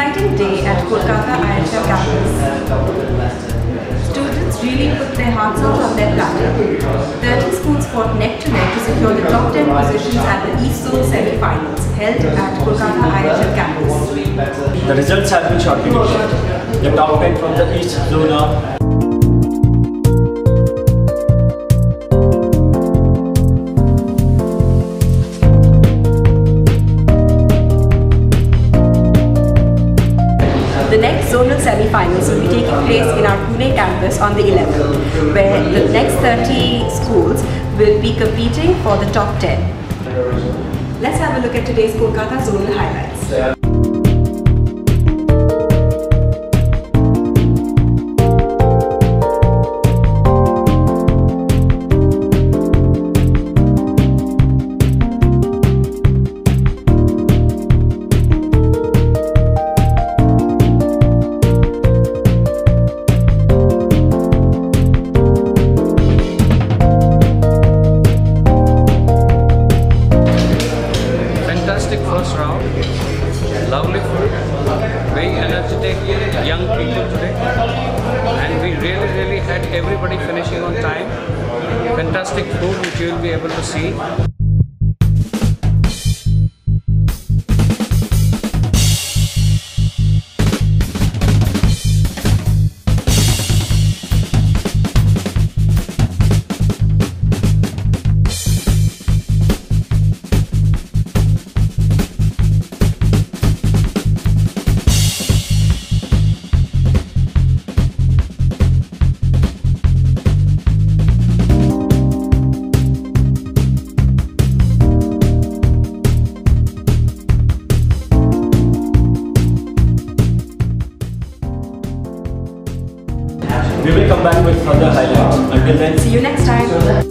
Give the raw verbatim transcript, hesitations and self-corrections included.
exciting day at Kolkata I I H M campus. Students really put their hearts out on their platform. thirteen schools fought neck to neck to secure the top ten positions at the East Zone semi-finals held at Kolkata I I H M campus. The results have been shortlisted. The top ten from the East Zone are the next zonal semi-finals will be taking place in our Pune campus on the eleventh, where the next thirty schools will be competing for the top ten. Let's have a look at today's Kolkata zonal highlights. Yeah. First round, lovely food, very energetic young people today, and we really really had everybody finishing on time. Fantastic food which you will be able to see. We will come back with further highlights. Until then, see you next time.